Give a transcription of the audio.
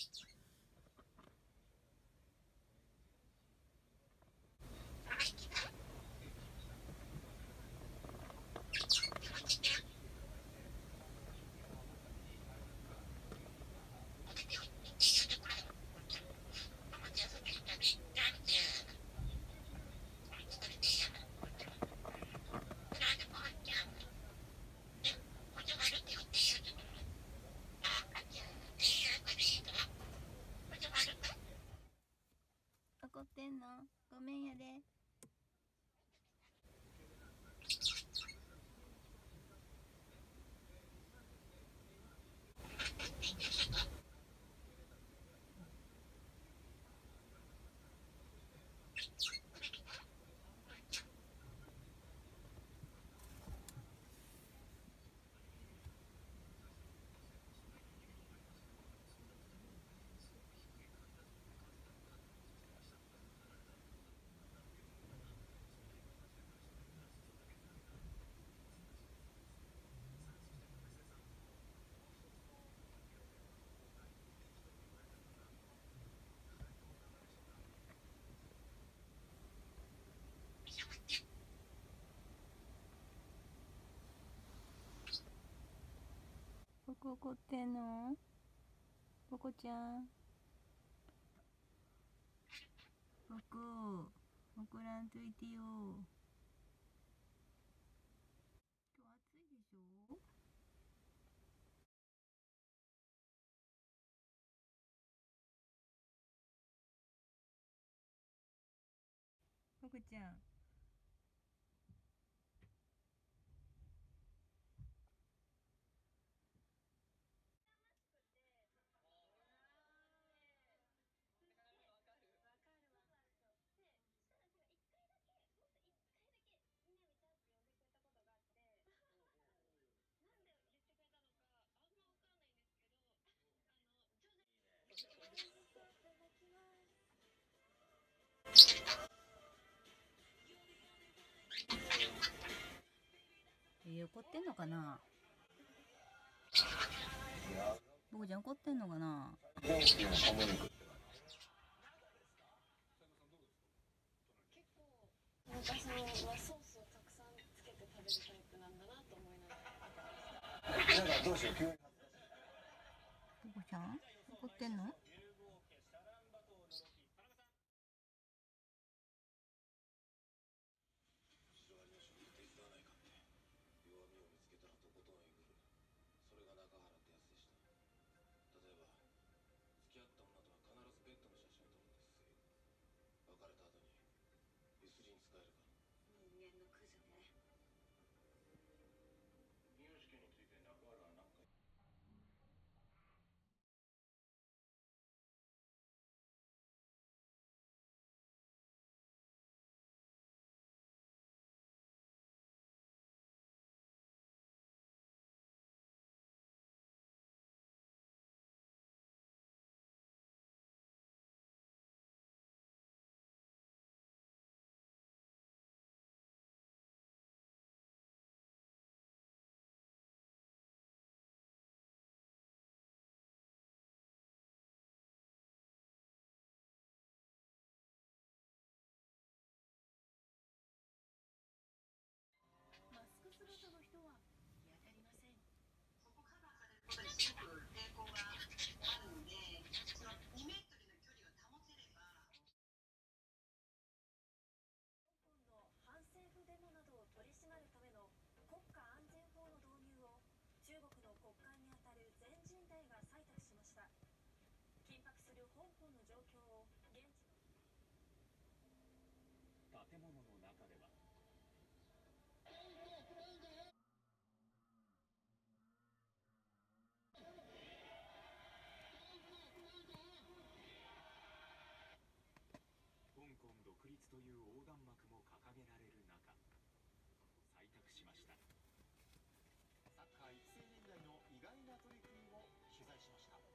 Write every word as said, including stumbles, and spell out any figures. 怒ってんの？ごめんやで。どこ怒ってんの？ポコちゃん。ポコ、怒らんといてよ。今日暑いでしょ？ポコちゃん。えー、怒ってんのかな？僕じゃん怒ってんのかな？僕ちゃん怒ってんの？建物の中では香港独立という横断幕も掲げられる中、採択しました。サッカー育成年代の意外な取り組みを取材しました。